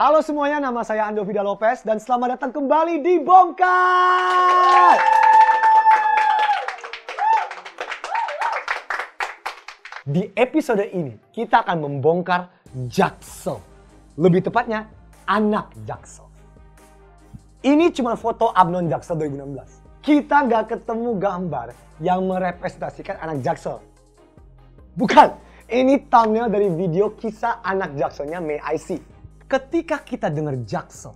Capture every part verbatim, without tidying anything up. Halo semuanya, nama saya Andovi da Lopez dan selamat datang kembali di Bongkar. Di episode ini kita akan membongkar Jaksel. Lebih tepatnya anak Jaksel. Ini cuma foto Abnon Jaksel dua ribu enam belas. Kita gak ketemu gambar yang merepresentasikan anak Jaksel. Bukan, ini thumbnail dari video kisah anak Jakselnya Mei I C. Ketika kita dengar Jaksel,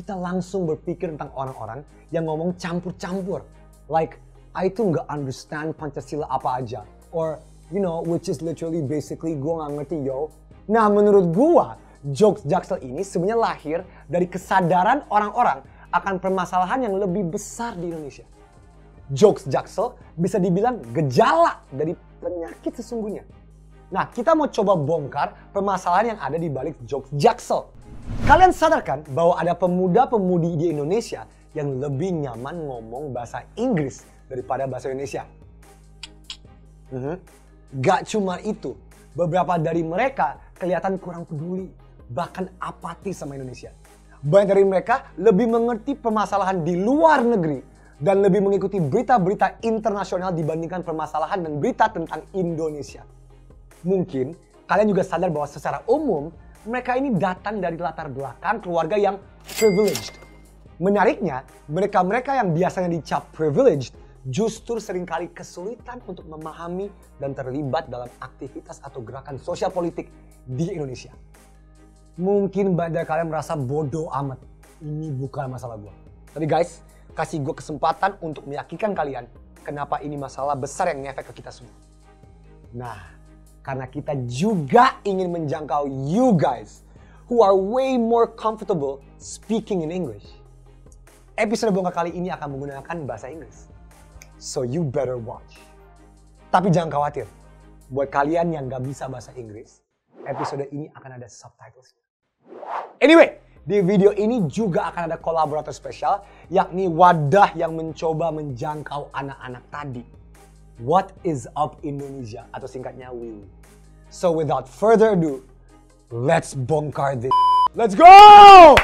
kita langsung berpikir tentang orang-orang yang ngomong campur-campur. Like, I tuh nggak understand Pancasila apa aja. Or, you know, which is literally basically gue nggak ngerti, yo. Nah, menurut gue, jokes Jaksel ini sebenarnya lahir dari kesadaran orang-orang akan permasalahan yang lebih besar di Indonesia. Jokes Jaksel bisa dibilang gejala dari penyakit sesungguhnya. Nah, kita mau coba bongkar permasalahan yang ada di balik jokes Jaksel. Kalian sadarkan bahwa ada pemuda-pemudi di Indonesia yang lebih nyaman ngomong bahasa Inggris daripada bahasa Indonesia. Mm-hmm. Gak cuma itu, beberapa dari mereka kelihatan kurang peduli, bahkan apatis sama Indonesia. Banyak dari mereka lebih mengerti permasalahan di luar negeri dan lebih mengikuti berita-berita internasional dibandingkan permasalahan dan berita tentang Indonesia. Mungkin kalian juga sadar bahwa secara umum mereka ini datang dari latar belakang keluarga yang privileged. Menariknya, mereka-mereka yang biasanya dicap privileged justru seringkali kesulitan untuk memahami dan terlibat dalam aktivitas atau gerakan sosial politik di Indonesia. Mungkin banyak dari kalian merasa bodoh amat. Ini bukan masalah gue. Tapi guys, kasih gue kesempatan untuk meyakinkan kalian kenapa ini masalah besar yang ngefek ke kita semua. Nah, karena kita juga ingin menjangkau you guys who are way more comfortable speaking in English. Episode Bongkar kali ini akan menggunakan bahasa Inggris. So you better watch. Tapi jangan khawatir. Buat kalian yang gak bisa bahasa Inggris, episode ini akan ada subtitles. Anyway, di video ini juga akan ada kolaborator spesial, yakni wadah yang mencoba menjangkau anak-anak tadi. What is up Indonesia, atau singkatnya WeeWee. So without further ado, let's bongkar this. Let's go!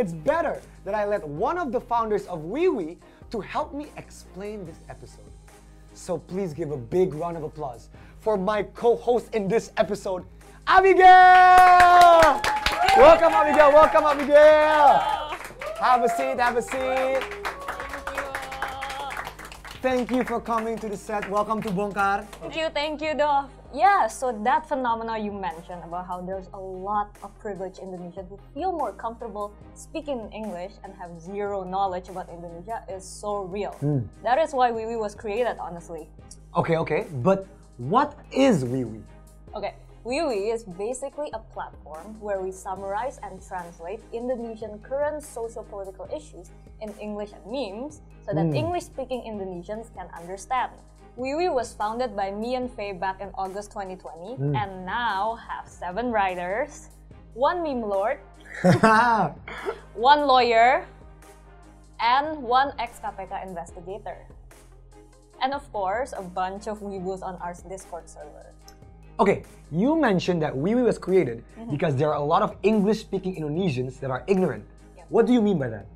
It's better that I let one of the founders of WeeWee to help me explain this episode. So please give a big round of applause for my co-host in this episode, Abigail! Welcome Abigail, welcome Abigail! Have a seat, have a seat. Thank you for coming to the set. Welcome to Bongkar. Thank you, thank you Dov. Yeah, so that phenomena you mentioned about how there's a lot of privileged Indonesians who feel more comfortable speaking English and have zero knowledge about Indonesia is so real. Mm. That is why WeeWee was created, honestly. Okay, okay, but what is WeeWee? Okay, WeeWee is basically a platform where we summarize and translate Indonesian current socio-political issues in English and memes so that mm. English-speaking Indonesians can understand. WeeWee was founded by me and Faye back in August twenty twenty mm. and now have seven writers, one meme lord, one lawyer, and one ex-K P K investigator. And of course, a bunch of weewoos on our Discord server. Okay, you mentioned that WeeWee was created mm-hmm. because there are a lot of English-speaking Indonesians that are ignorant. Yep. What do you mean by that?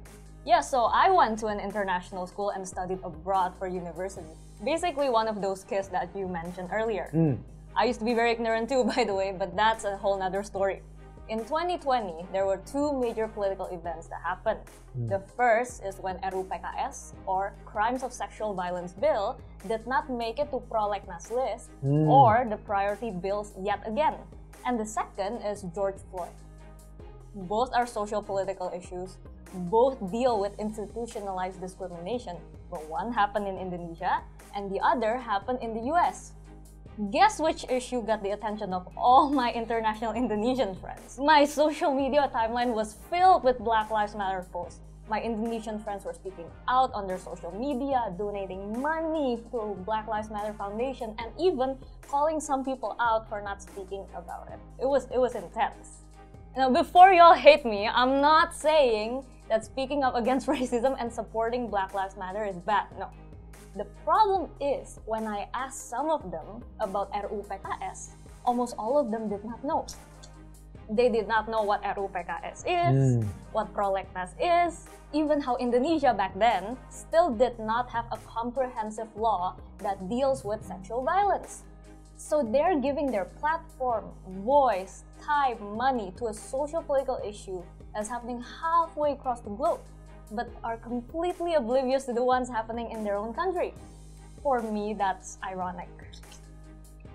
Yeah, so I went to an international school and studied abroad for university. Basically one of those kids that you mentioned earlier. Mm. I used to be very ignorant too, by the way, but that's a whole nother story. In twenty twenty, there were two major political events that happened. Mm. The first is when R U U P K S, or Crimes of Sexual Violence Bill, did not make it to prolegnas list mm. or the priority bills yet again. And the second is George Floyd. Both are social political issues. Both deal with institutionalized discrimination, but one happened in Indonesia and the other happened in the U S. Guess which issue got the attention of all my international Indonesian friends? My social media timeline was filled with Black Lives Matter posts. My Indonesian friends were speaking out on their social media, donating money to Black Lives Matter Foundation, and even calling some people out for not speaking about it. It was, it was intense. Now, before y'all hate me, I'm not saying that speaking up against racism and supporting Black Lives Matter is bad, no. The problem is, when I asked some of them about R U U P K S, almost all of them did not know. They did not know what R U U P K S is, mm. what Prolegnas is, even how Indonesia back then still did not have a comprehensive law that deals with sexual violence. So they're giving their platform, voice, time, money to a social political issue that's happening halfway across the globe, but are completely oblivious to the ones happening in their own country. For me, that's ironic.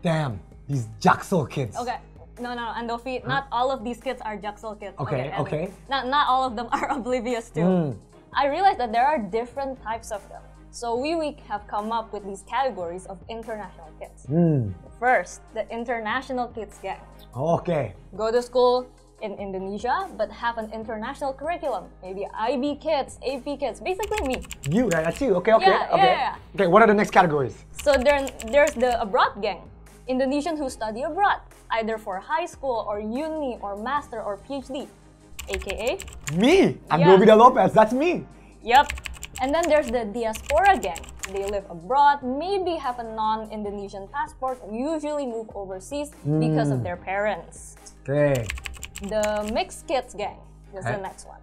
Damn, these Jaksel kids. Okay, no, no, Andovi, huh? Not all of these kids are Jaksel kids. Okay, okay. okay. Not, not all of them are oblivious too. Mm. I realized that there are different types of them. So WeeWee have come up with these categories of international kids. Mm. First, the international kids gang. Okay. Go to school in Indonesia, but have an international curriculum. Maybe I B kids, A P kids, basically me. You, that's you. Okay, okay, yeah, okay. Yeah, yeah. Okay, what are the next categories? So there, there's the abroad gang. Indonesians who study abroad, either for high school or uni or master or P H D, A K A me. I'm Andovi da Lopez. That's me. Yep. And then there's the diaspora gang. They live abroad, maybe have a non-Indonesian passport, usually move overseas mm. because of their parents. Okay. The mixed kids gang is okay. the next one.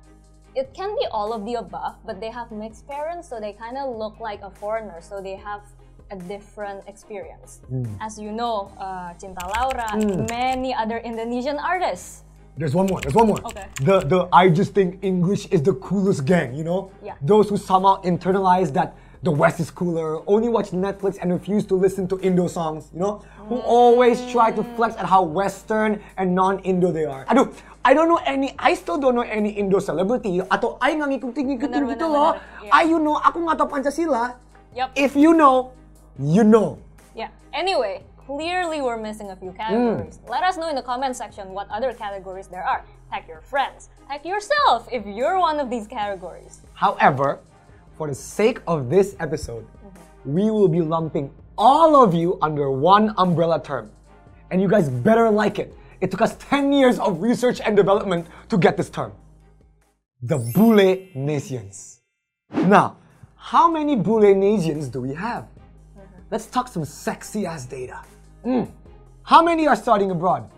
It can be all of the above, but they have mixed parents, so they kind of look like a foreigner, so they have a different experience. Mm. As you know, uh, Cinta Laura, mm. many other Indonesian artists. There's one more, there's one more. Okay. The, the I just think English is the coolest gang, you know? Yeah. Those who somehow internalize that the West is cooler, only watch Netflix and refuse to listen to Indo songs, you know? Mm. Who always try to flex at how Western and non-Indo they are. Aduh, I don't know any, I still don't know any Indo celebrity. Atau I nggak ngikutin-ngikutin gitu loh. I, you know, aku nggak tahu Pancasila. Yep. If you know, you know. Yeah, anyway, clearly we're missing a few categories. Mm. Let us know in the comment section what other categories there are. Tag your friends, tag yourself if you're one of these categories. However, for the sake of this episode, mm-hmm. we will be lumping all of you under one umbrella term. And you guys better like it. It took us ten years of research and development to get this term. The Bule Nations. Now, how many Bule Nations do we have? Mm-hmm. Let's talk some sexy ass data. Mm. How many are studying abroad?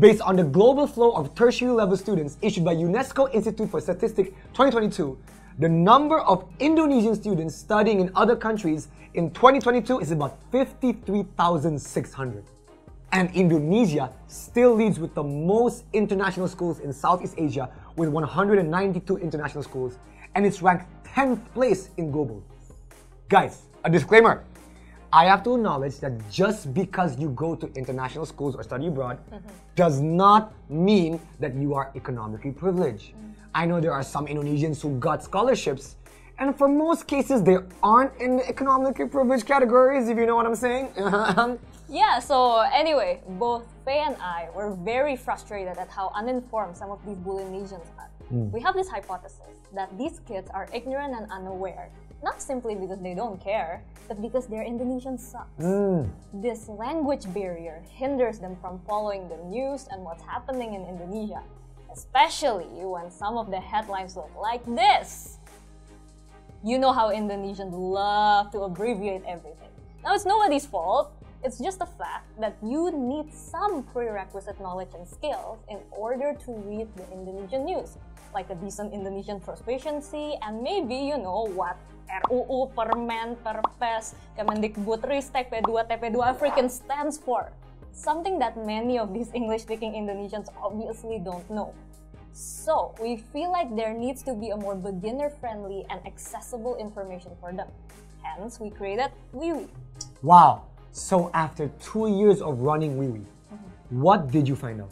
Based on the global flow of tertiary level students issued by UNESCO Institute for Statistics twenty twenty-two, the number of Indonesian students studying in other countries in twenty twenty-two is about fifty-three thousand six hundred. And Indonesia still leads with the most international schools in Southeast Asia with one hundred ninety-two international schools, and it's ranked tenth place in global. Guys, a disclaimer. I have to acknowledge that just because you go to international schools or study abroad mm-hmm. does not mean that you are economically privileged. Mm. I know there are some Indonesians who got scholarships, and for most cases, they aren't in the economically privileged categories, if you know what I'm saying. Yeah, so anyway, both Faye and I were very frustrated at how uninformed some of these Bulinesians are. Mm. We have this hypothesis that these kids are ignorant and unaware, not simply because they don't care, but because their Indonesian sucks. Mm. This language barrier hinders them from following the news and what's happening in Indonesia. Especially when some of the headlines look like this. You know how Indonesians love to abbreviate everything. Now, it's nobody's fault. It's just a fact that you need some prerequisite knowledge and skills in order to read the Indonesian news, like a decent Indonesian first proficiency, and maybe you know what R U U, PERMEN, PERPES, Kemendikbud, RISTEC, P two, T P two African stands for. Something that many of these English-speaking Indonesians obviously don't know. So, we feel like there needs to be a more beginner-friendly and accessible information for them. Hence, we created WeeWee. Wow! So after two years of running WeeWee, mm-hmm. what did you find out?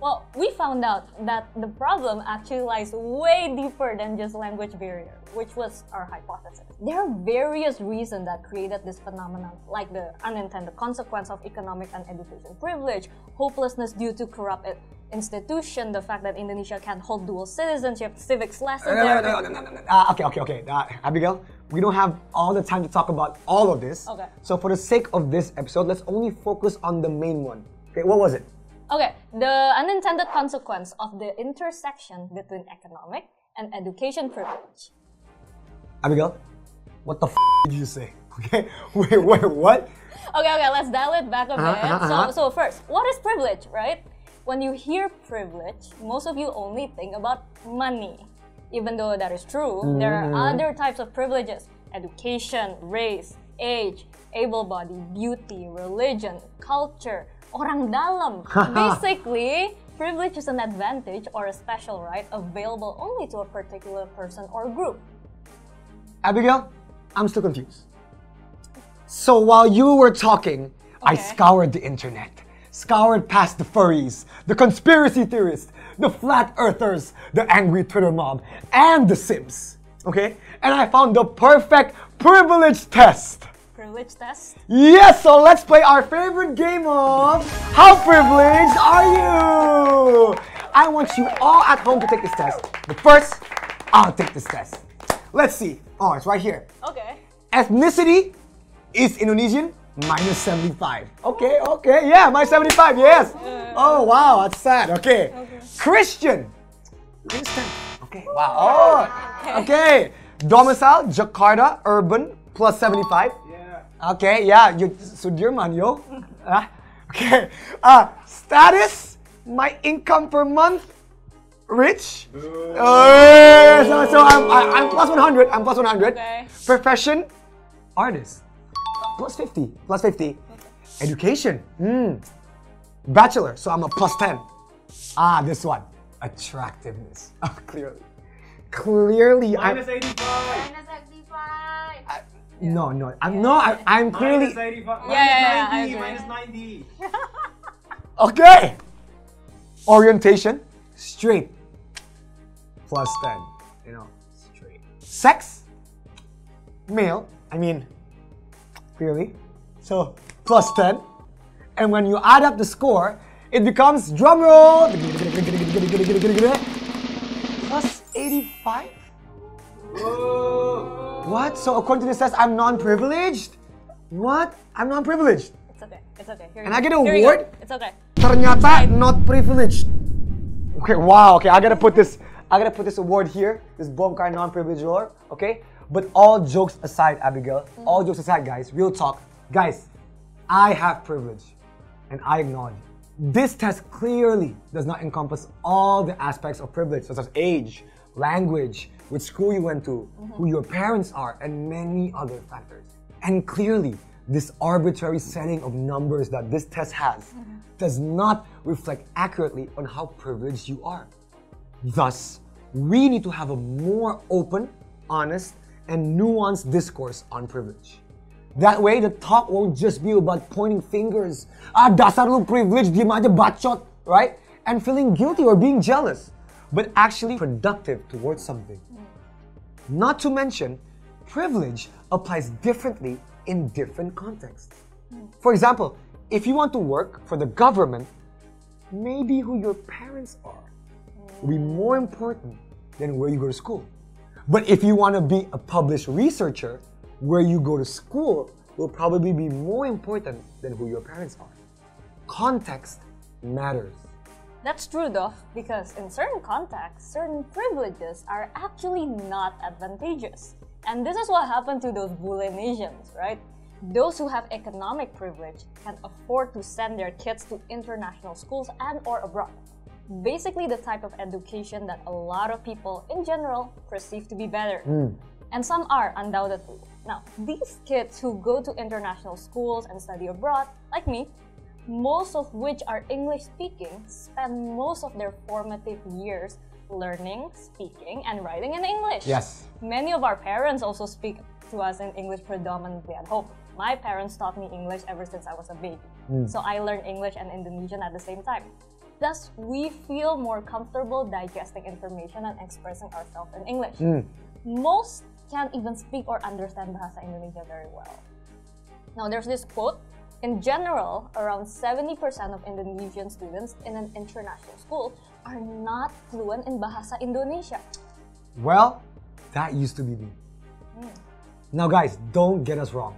Well, we found out that the problem actually lies way deeper than just language barrier, which was our hypothesis. There are various reasons that created this phenomenon, like the unintended consequence of economic and education privilege, hopelessness due to corrupt institution, the fact that Indonesia can't hold dual citizenship, civics lessons... No, no, no, no, no, no. Uh, okay, okay, okay. Uh, Abigail, we don't have all the time to talk about all of this. Okay. So for the sake of this episode, let's only focus on the main one. Okay, what was it? Okay, the unintended consequence of the intersection between economic and education privilege. Abigail, what the f*** did you say? Okay, wait, wait, what? Okay, okay, let's dial it back a bit. Uh-huh, uh-huh. So, so first, what is privilege, right? When you hear privilege, most of you only think about money. Even though that is true, mm-hmm. there are other types of privileges. Education, race, age, able-body, beauty, religion, culture, orang dalam. Basically, privilege is an advantage or a special right available only to a particular person or group. Abigail, I'm still confused. So while you were talking, okay. I scoured the internet, scoured past the furries, the conspiracy theorists, the flat earthers, the angry Twitter mob, and the Sims. Okay? And I found the perfect privilege test. Privilege test? Yes, so let's play our favorite game of How Privileged Are You? I want you all at home to take this test. But first, I'll take this test. Let's see. Oh, it's right here. Okay. Ethnicity is Indonesian, minus seventy-five. Okay, okay, yeah, minus seventy-five, yes. Oh, wow, that's sad. Okay. Okay. Christian, minus ten. Okay, wow. Oh, okay. Okay. Domicile, Jakarta, urban, plus seventy-five. Okay, yeah, you Sudirman, yo. Uh, okay, uh, status, my income per month, rich. Uh, so so I'm, I'm plus one hundred, I'm plus one hundred. Okay. Profession, artist, plus fifty, plus fifty. Okay. Education, mm, bachelor, so I'm a plus ten. Ah, this one, attractiveness, oh, clearly. Clearly, minus I'm... eighty-five. minus eighty-five. I, Yeah. No, no, I'm yeah. no, I, I'm clearly. minus eighty-five, yeah, minus ninety, yeah, minus ninety. Okay. Orientation, straight. plus ten, you know, straight. Sex, male. I mean, clearly. So plus ten, and when you add up the score, it becomes drum roll. plus eighty-five. Whoa. What? So according to this test, I'm non-privileged? What? I'm non-privileged. It's okay. It's okay. Here and I get an award? It's okay. Ternyata not privileged. Okay, wow. Okay, I gotta put this I gotta put this award here. This Bongkar non-privileged award. Okay? But all jokes aside, Abigail. Mm-hmm. All jokes aside, guys. Real talk. Guys, I have privilege. And I acknowledge it. This test clearly does not encompass all the aspects of privilege, such as age, language, which school you went to, mm-hmm. who your parents are, and many other factors. And clearly, this arbitrary setting of numbers that this test has mm-hmm. does not reflect accurately on how privileged you are. Thus, we need to have a more open, honest, and nuanced discourse on privilege. That way, the talk won't just be about pointing fingers, ah, dasar lu privilege, diem aja bacot, right? And feeling guilty or being jealous, but actually productive towards something. Not to mention, privilege applies differently in different contexts. For example, if you want to work for the government, maybe who your parents are will be more important than where you go to school. But if you want to be a published researcher, where you go to school will probably be more important than who your parents are. Context matters. That's true though, because in certain contexts, certain privileges are actually not advantageous. And this is what happened to those Bulenesians, right? Those who have economic privilege can afford to send their kids to international schools and or abroad. Basically the type of education that a lot of people in general perceive to be better. Mm. And some are, undoubtedly. Now, these kids who go to international schools and study abroad, like me, most of which are English-speaking, spend most of their formative years learning, speaking, and writing in English. Yes. Many of our parents also speak to us in English predominantly at home. My parents taught me English ever since I was a baby. Mm. So I learned English and Indonesian at the same time. Thus, we feel more comfortable digesting information and expressing ourselves in English. Mm. Most can't even speak or understand Bahasa Indonesia very well. Now, there's this quote. In general, around seventy percent of Indonesian students in an international school are not fluent in Bahasa Indonesia. Well, that used to be me. Mm. Now guys, don't get us wrong.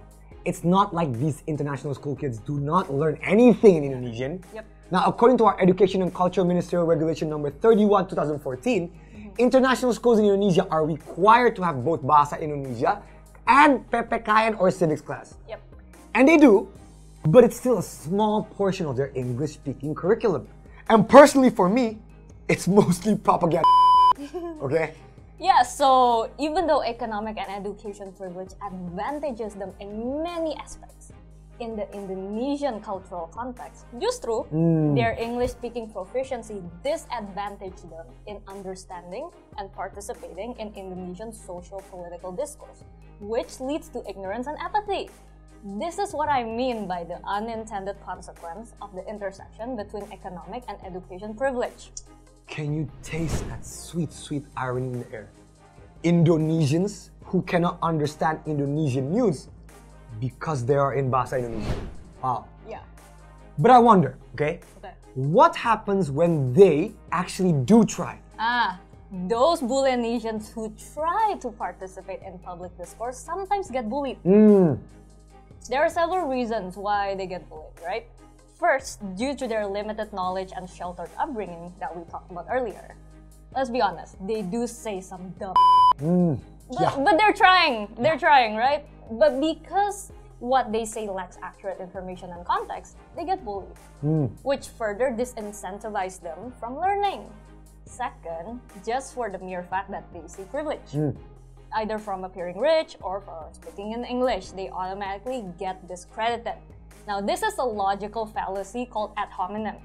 It's not like these international school kids do not learn anything in Indonesian. Yep. Now, according to our Education and Culture Ministerial Regulation Number thirty-one, two thousand fourteen, mm-hmm. international schools in Indonesia are required to have both Bahasa Indonesia and P P K N or civics class. Yep. And they do, but it's still a small portion of their English-speaking curriculum. And personally for me, it's mostly propaganda, okay? Yeah, so even though economic and education privilege advantages them in many aspects, in the Indonesian cultural context, justru mm. their English-speaking proficiency disadvantaged them in understanding and participating in Indonesian social-political discourse, which leads to ignorance and apathy. This is what I mean by the unintended consequence of the intersection between economic and education privilege. Can you taste that sweet, sweet irony in the air? Indonesians who cannot understand Indonesian news because they are in Bahasa Indonesia. Wow. Yeah. But I wonder, okay? Okay. What happens when they actually do try? Ah, those Bulenesians who try to participate in public discourse sometimes get bullied. Mm. There are several reasons why they get bullied, right? First, due to their limited knowledge and sheltered upbringing that we talked about earlier. Let's be honest, they do say some dumb mm, yeah. but, but they're trying, they're yeah. trying, right? But because what they say lacks accurate information and context, they get bullied, mm. which further disincentivizes them from learning. Second, just for the mere fact that they see privilege. Mm. Either from appearing rich or for speaking in English, they automatically get discredited. Now, this is a logical fallacy called ad hominem.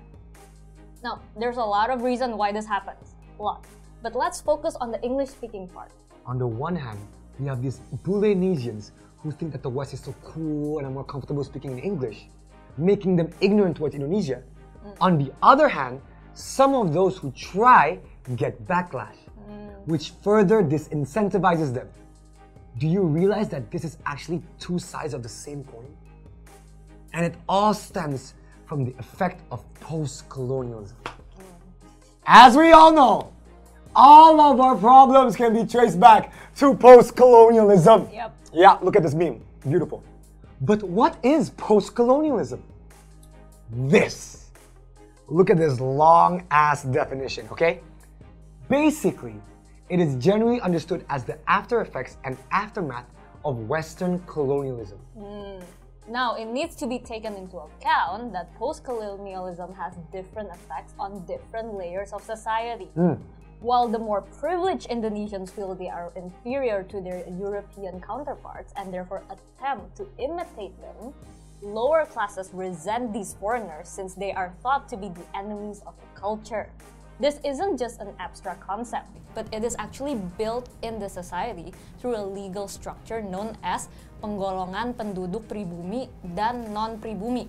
Now, there's a lot of reason why this happens, a lot. But let's focus on the English-speaking part. On the one hand, we have these Bulenesians who think that the West is so cool and are more comfortable speaking in English, making them ignorant towards Indonesia. Mm. On the other hand, some of those who try get backlash, mm. which further disincentivizes them. Do you realize that this is actually two sides of the same coin? And it all stems from the effect of post-colonialism. As we all know, all of our problems can be traced back to post-colonialism. Yep. Yeah, look at this meme. Beautiful. But what is post-colonialism? This. Look at this long-ass definition, okay? Basically, it is generally understood as the after effects and aftermath of Western colonialism. Mm. Now, it needs to be taken into account that post-colonialism has different effects on different layers of society. Mm. While the more privileged Indonesians feel they are inferior to their European counterparts and therefore attempt to imitate them, lower classes resent these foreigners since they are thought to be the enemies of the culture. This isn't just an abstract concept, but it is actually built in the society through a legal structure known as Penggolongan Penduduk Pribumi dan Non-Pribumi.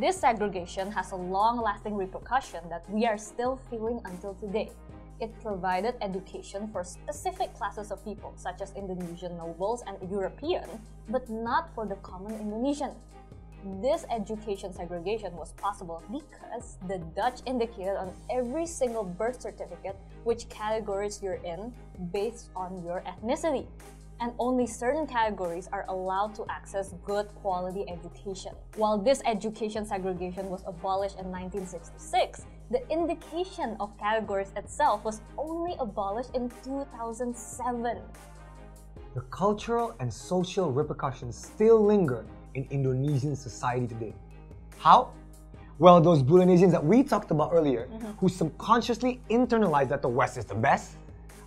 This segregation has a long-lasting repercussion that we are still feeling until today. It provided education for specific classes of people, such as Indonesian nobles and European, but not for the common Indonesian. This education segregation was possible because the Dutch indicated on every single birth certificate which categories you're in based on your ethnicity, and only certain categories are allowed to access good quality education. While this education segregation was abolished in nineteen sixty-six, the indication of categories itself was only abolished in two thousand seven. The cultural and social repercussions still linger in Indonesian society today. How? Well, those Bulenesians that we talked about earlier, mm-hmm. who subconsciously internalize that the West is the best,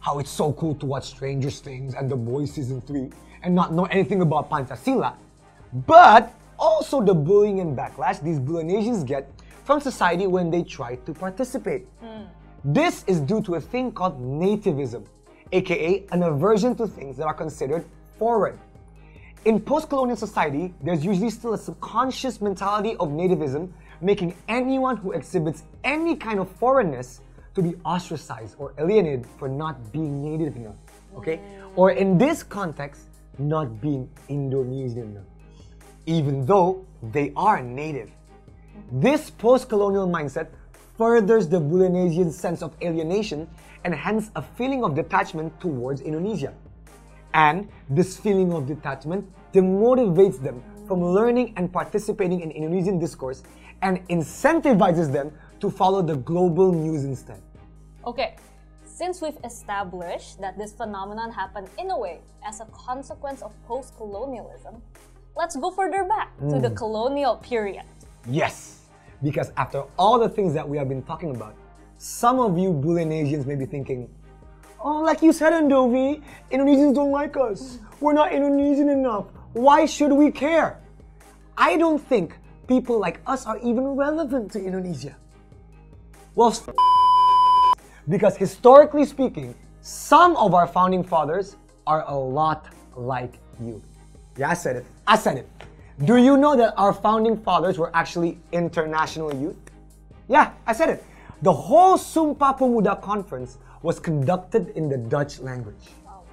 how it's so cool to watch Stranger Things and The Boys Season three and not know anything about Pancasila, but also the bullying and backlash these Bulenesians get from society when they try to participate. Mm. This is due to a thing called nativism, aka an aversion to things that are considered foreign. In post-colonial society, there's usually still a subconscious mentality of nativism making anyone who exhibits any kind of foreignness to be ostracized or alienated for not being native enough, okay? Or in this context, not being Indonesian enough, even though they are native. This post-colonial mindset furthers the Bulinesian sense of alienation and hence a feeling of detachment towards Indonesia. And this feeling of detachment demotivates them from learning and participating in Indonesian discourse and incentivizes them to follow the global news instead. Okay, since we've established that this phenomenon happened in a way as a consequence of post-colonialism, let's go further back mm. to the colonial period. Yes, because after all the things that we have been talking about, some of you Bulinesians may be thinking, oh, like you said, Andovi, Indonesians don't like us. We're not Indonesian enough. Why should we care? I don't think people like us are even relevant to Indonesia. Well, because historically speaking, some of our founding fathers are a lot like you. Yeah, I said it. I said it. Do you know that our founding fathers were actually international youth? Yeah, I said it. The whole Sumpah Pemuda conference was conducted in the Dutch language. Wow.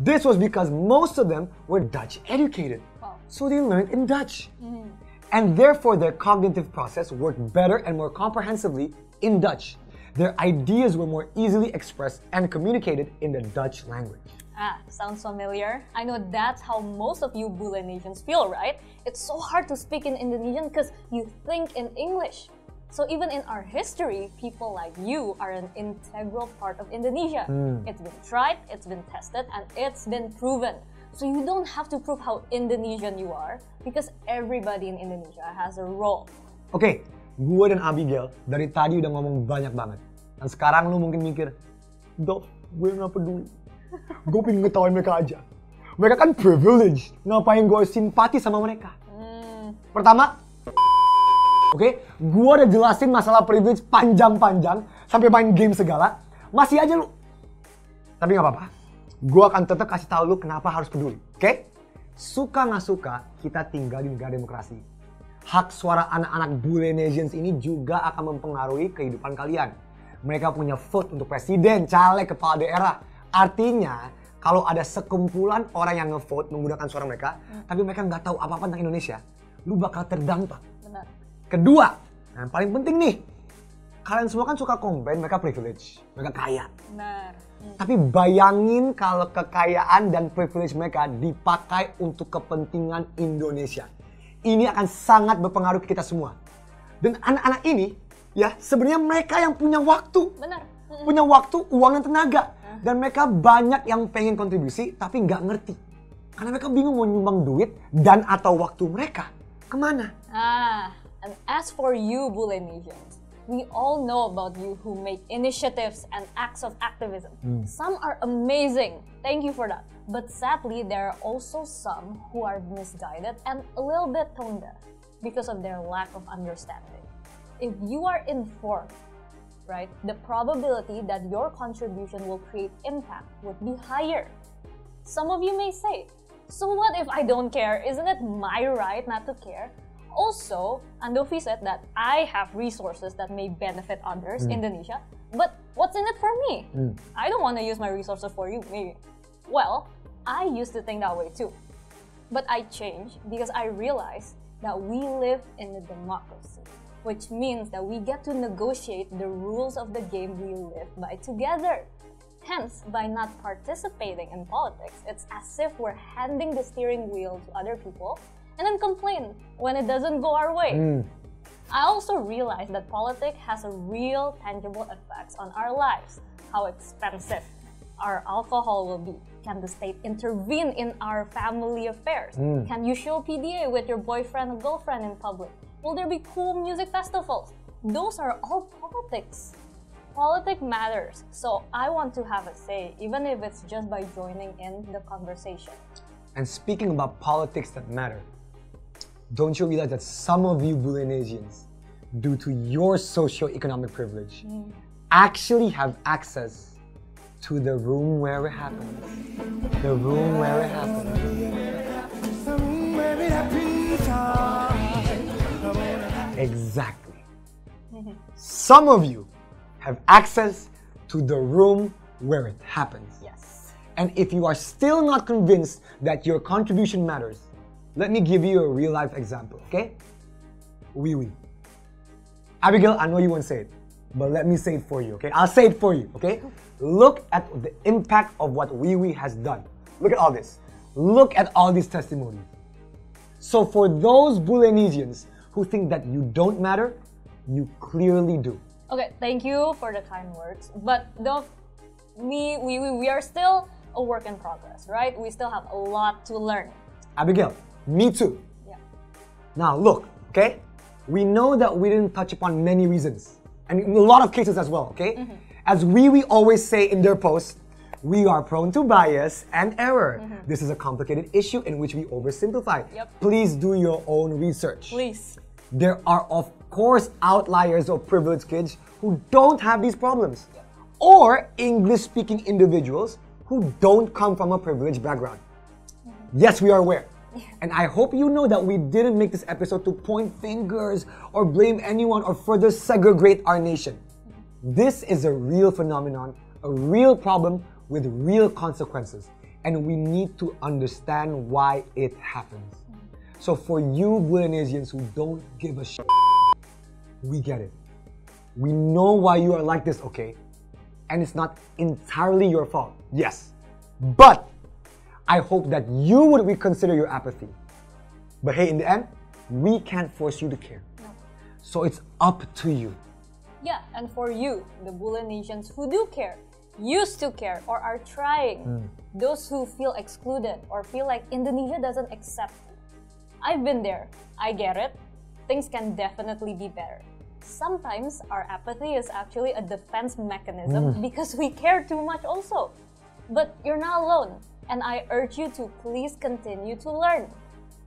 This was because most of them were Dutch educated. Wow. So they learned in Dutch. Mm-hmm. And therefore their cognitive process worked better and more comprehensively in Dutch. Their ideas were more easily expressed and communicated in the Dutch language. Ah, sounds familiar. I know that's how most of you Bulinesians feel, right? It's so hard to speak in Indonesian because you think in English. So even in our history, people like you are an integral part of Indonesia. Mm. It's been tried, it's been tested, and it's been proven. So you don't have to prove how Indonesian you are because everybody in Indonesia has a role. Okay, gue dan Abigail dari tadi udah ngomong banyak banget. Dan sekarang lu mungkin mikir, Dok, gue gak peduli. Gue pengen ngetawain mereka aja. Mereka kan privilege. Ngapain gue simpati sama mereka? Hmm. Pertama, oke, okay? Gue udah jelasin masalah privilege panjang-panjang sampai main game segala, masih aja lu. Tapi nggak apa-apa. Gue akan tetap kasih tahu lu kenapa harus peduli. Oke? Okay? Suka nggak suka, kita tinggal di negara demokrasi. Hak suara anak-anak Bulinesians ini juga akan mempengaruhi kehidupan kalian. Mereka punya vote untuk presiden, caleg, kepala daerah. Artinya, kalau ada sekumpulan orang yang ngevote menggunakan suara mereka, hmm. tapi mereka nggak tahu apa-apa tentang Indonesia, lu bakal terdampak. Benar. Kedua, yang paling penting nih, kalian semua kan suka komplain mereka privilege, mereka kaya. Benar. Hmm. Tapi bayangin kalau kekayaan dan privilege mereka dipakai untuk kepentingan Indonesia. Ini akan sangat berpengaruh ke kita semua. Dan anak-anak ini, ya sebenarnya mereka yang punya waktu. Benar. Hmm. Punya waktu, uang, dan tenaga. Dan mereka banyak yang pengen kontribusi tapi nggak ngerti. Karena mereka bingung mau nyumbang duit dan atau waktu mereka kemana. Ah, and as for you Bulinesians, we all know about you who make initiatives and acts of activism. Hmm. Some are amazing, thank you for that. But sadly, there are also some who are misguided and a little bit tone deaf because of their lack of understanding. If you are informed, right, the probability that your contribution will create impact would be higher. Some of you may say, so what if I don't care? Isn't it my right not to care? Also, Andovi said that I have resources that may benefit others, mm. Indonesia, but what's in it for me? Mm. I don't want to use my resources for you, maybe. Well, I used to think that way too. But I changed because I realized that we live in a democracy, which means that we get to negotiate the rules of the game we live by together. Hence, by not participating in politics, it's as if we're handing the steering wheel to other people and then complain when it doesn't go our way. Mm. I also realized that politics has a real tangible effects on our lives. How expensive our alcohol will be. Can the state intervene in our family affairs? Mm. Can you show P D A with your boyfriend or girlfriend in public? Will there be cool music festivals? Those are all politics. Politics matters, so I want to have a say, even if it's just by joining in the conversation. And speaking about politics that matter, don't you realize that some of you Bulinesians, due to your socioeconomic privilege, mm. actually have access to the room where it happens. The room where it happens. Exactly. Mm-hmm. Some of you have access to the room where it happens. Yes. And if you are still not convinced that your contribution matters, let me give you a real-life example, okay? WeeWee. Abigail, I know you won't say it, but let me say it for you, okay? I'll say it for you, okay? Look at the impact of what WeeWee has done. Look at all this. Look at all these testimonies. So for those Bulenesians who think that you don't matter, you clearly do. Okay, thank you for the kind words, but the, we, we, we are still a work in progress, right? We still have a lot to learn. Abigail, me too. Yeah. Now look, okay? We know that we didn't touch upon many reasons, and in a lot of cases as well, okay? Mm-hmm. As we, we always say in their posts, we are prone to bias and error. Mm-hmm. This is a complicated issue in which we oversimplify. Yep. Please do your own research. Please. There are, of course, outliers or privileged kids who don't have these problems, yep. or English-speaking individuals who don't come from a privileged background. Mm-hmm. Yes, we are aware. Yeah. And I hope you know that we didn't make this episode to point fingers or blame anyone or further segregate our nation. Mm-hmm. This is a real phenomenon, a real problem with real consequences, and we need to understand why it happens. Mm-hmm. So for you Bulenesians who don't give a shit, we get it. We know why you are like this, okay? And it's not entirely your fault, yes. But I hope that you would reconsider your apathy. But hey, in the end, we can't force you to care. No. So it's up to you. Yeah, and for you, the Bulenesians who do care, used to care, or are trying, mm. those who feel excluded or feel like Indonesia doesn't accept you. I've been there. I get it. Things can definitely be better. Sometimes our apathy is actually a defense mechanism mm. because we care too much also. But you're not alone. And I urge you to please continue to learn.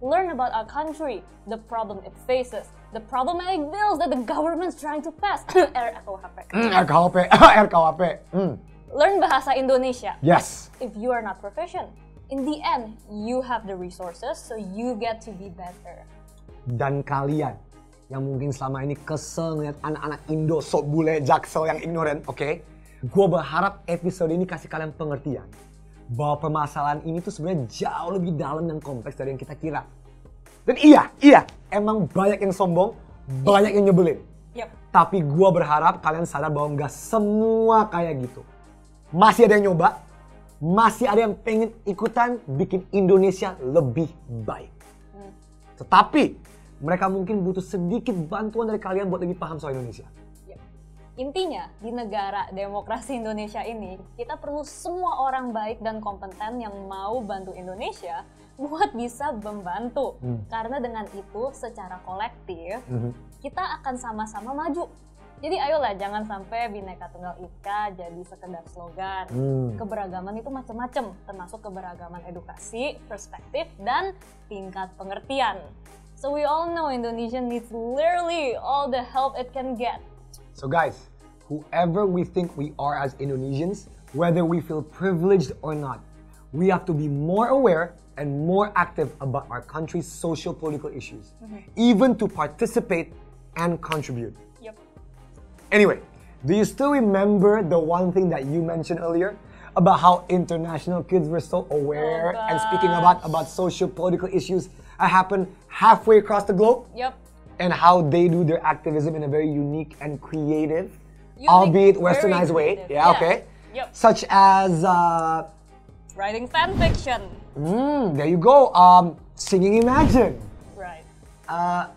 Learn about our country, the problem it faces, the problematic bills that the government's trying to pass. R K L A P E. R K L A P E. R K L A P E. Learn Bahasa Indonesia. Yes. If you are not proficient, in the end, you have the resources, so you get to be better. Dan kalian yang mungkin selama ini kesel ngeliat anak-anak Indo sok bule Jaksel yang ignorant, oke? Okay? Gua berharap episode ini kasih kalian pengertian bahwa permasalahan ini tuh sebenarnya jauh lebih dalam dan kompleks dari yang kita kira. Dan iya, iya, emang banyak yang sombong, banyak yang nyebelin. Yep. Tapi gua berharap kalian sadar bahwa nggak semua kayak gitu. Masih ada yang nyoba, masih ada yang pengen ikutan bikin Indonesia lebih baik. Hmm. Tetapi mereka mungkin butuh sedikit bantuan dari kalian buat lebih paham soal Indonesia. Intinya, di negara demokrasi Indonesia ini, kita perlu semua orang baik dan kompeten yang mau bantu Indonesia buat bisa membantu. Hmm. Karena dengan itu, secara kolektif, hmm. kita akan sama-sama maju. Jadi ayolah, jangan sampai Bineka Tunggal Ika jadi sekedar slogan. Hmm. Keberagaman itu macam-macam, termasuk keberagaman edukasi, perspektif, dan tingkat pengertian. So we all know Indonesia needs literally all the help it can get. So guys, whoever we think we are as Indonesians, whether we feel privileged or not, we have to be more aware and more active about our country's socio-political issues, mm-hmm. even to participate and contribute. Yep. Anyway, do you still remember the one thing that you mentioned earlier about how international kids were so aware oh, and speaking about, about socio-political issues that happen halfway across the globe? Yep. And how they do their activism in a very unique and creative, unique, albeit westernized way. Yeah, yeah. Okay. Yep. Such as uh, writing fan fiction. Mm, there you go. Um, singing Imagine. Right. Uh,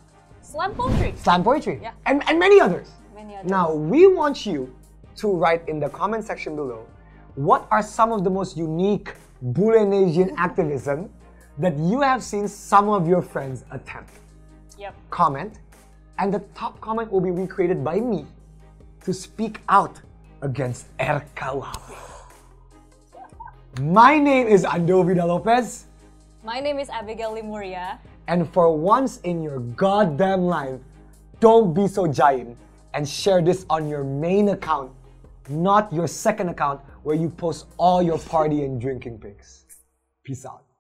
slam poetry. Slam poetry. Yeah. And and many others. Many others. Now we want you to write in the comment section below what are some of the most unique Bulenesian activism that you have seen some of your friends attempt. Yep. Comment, and the top comment will be recreated by me to speak out against R K L A P E. My name is Andovi da Lopez. My name is Abigail Limuria. And for once in your goddamn life, don't be so giant and share this on your main account, not your second account where you post all your party and drinking pics. Peace out.